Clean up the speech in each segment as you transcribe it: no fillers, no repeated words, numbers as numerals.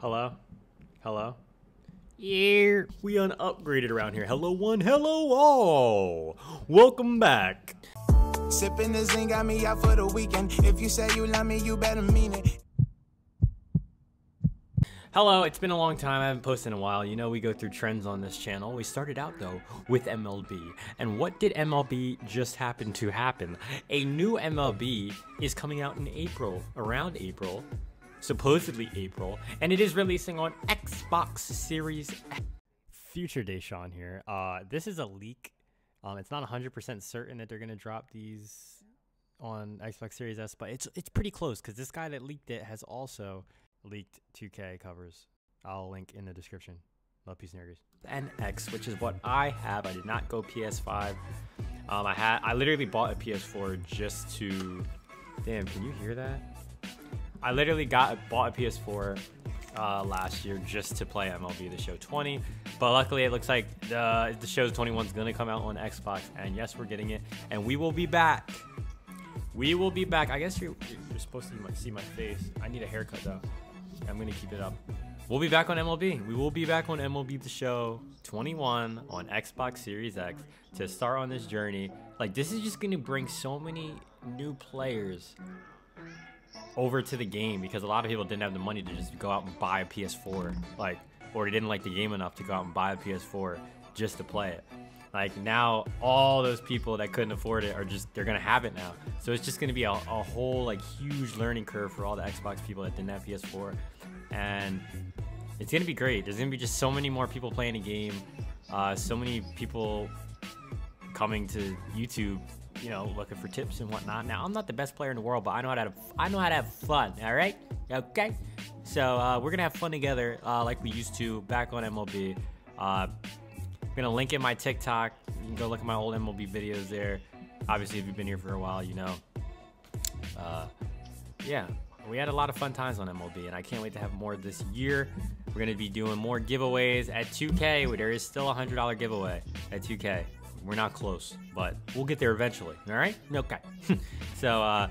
Hello? Hello? Yeah, we unupgraded around here. Hello one, hello all. Welcome back. Sipping the zing got me out for the weekend. If you say you love me, you better mean it. Hello, it's been a long time. I haven't posted in a while. You know we go through trends on this channel. We started out though with MLB. And what did MLB just happen to happen? A new MLB is coming out in April, around April, supposedly April, and it is releasing on Xbox Series X. Future Deshaun here. This is a leak. It's not 100% certain that they're going to drop these on Xbox Series S, but it's pretty close because this guy that leaked it has also leaked 2K covers. I'll link in the description. Love, peace, nerds. NX, which is what I have. I did not go PS5. I literally bought a PS4 just to... Damn, can you hear that? I literally bought a PS4 last year just to play MLB The Show 20, but luckily it looks like The Show 21 is gonna come out on Xbox, and yes, we're getting it, and we will be back. We will be back. I guess you're supposed to see my face. I need a haircut though. I'm gonna keep it up. We'll be back on MLB. We will be back on MLB The Show 21 on Xbox Series X to start on this journey. Like, this is just gonna bring so many new players over to the game, because a lot of people didn't have the money to just go out and buy a PS4, like, or they didn't like the game enough to go out and buy a PS4 just to play it. Like, now all those people that couldn't afford it are just, they're gonna have it now. So it's just gonna be a whole like huge learning curve for all the Xbox people that didn't have PS4, and it's gonna be great. There's gonna be just so many more people playing the game, so many people coming to YouTube, you know, looking for tips and whatnot. Now, I'm not the best player in the world, but I know how to have fun. All right, okay. So we're gonna have fun together, like we used to back on MLB. I'm gonna link in my TikTok. You can go look at my old MLB videos there. Obviously, if you've been here for a while, you know. Yeah, we had a lot of fun times on MLB, and I can't wait to have more this year. We're gonna be doing more giveaways at 2K. There is still a $100 giveaway at 2K. We're not close, but we'll get there eventually. All right? Okay. So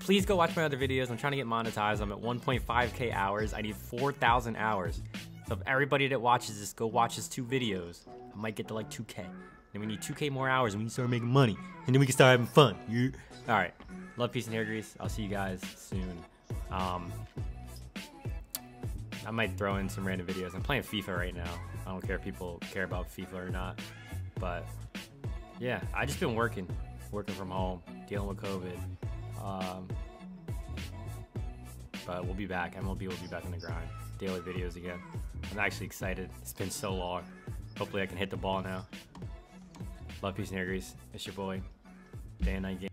please go watch my other videos. I'm trying to get monetized. I'm at 1.5K hours. I need 4,000 hours. So if everybody that watches this go watches 2 videos, I might get to like 2K. Then we need 2K more hours, and we can start making money. And then we can start having fun. Yeah. All right. Love, peace, and hair grease. I'll see you guys soon. I might throw in some random videos. I'm playing FIFA right now. I don't care if people care about FIFA or not. But yeah, I just been working from home, dealing with COVID. But we'll be back. MLB will be back on the grind, daily videos again. I'm actually excited. It's been so long. Hopefully I can hit the ball now. Love, peace, and hair grease. It's your boy, Daen Night Gaming.